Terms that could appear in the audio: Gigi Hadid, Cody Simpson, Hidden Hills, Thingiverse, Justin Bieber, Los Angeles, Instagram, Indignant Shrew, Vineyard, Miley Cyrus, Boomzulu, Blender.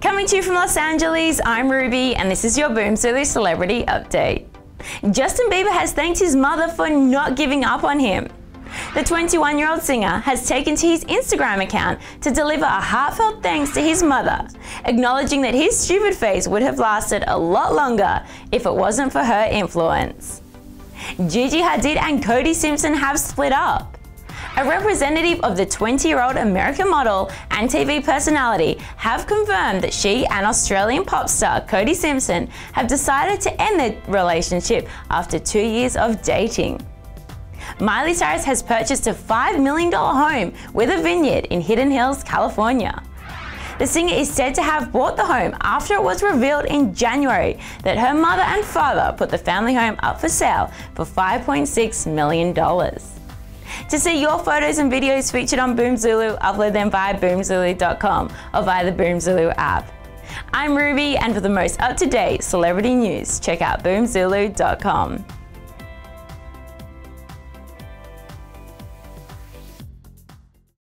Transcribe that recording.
Coming to you from Los Angeles, I'm Ruby and this is your Boomzulu Celebrity Update. Justin Bieber has thanked his mother for not giving up on him. The 21-year-old singer has taken to his Instagram account to deliver a heartfelt thanks to his mother, acknowledging that his stupid phase would have lasted a lot longer if it wasn't for her influence. Gigi Hadid and Cody Simpson have split up. A representative of the 20-year-old American model and TV personality have confirmed that she and Australian pop star Cody Simpson have decided to end their relationship after 2 years of dating. Miley Cyrus has purchased a $5 million home with a vineyard in Hidden Hills, California. The singer is said to have bought the home after it was revealed in January that her mother and father put the family home up for sale for $5.6 million. To see your photos and videos featured on Boomzulu, upload them via boomzulu.com or via the Boomzulu app. I'm Ruby, and for the most up-to-date celebrity news, check out boomzulu.com.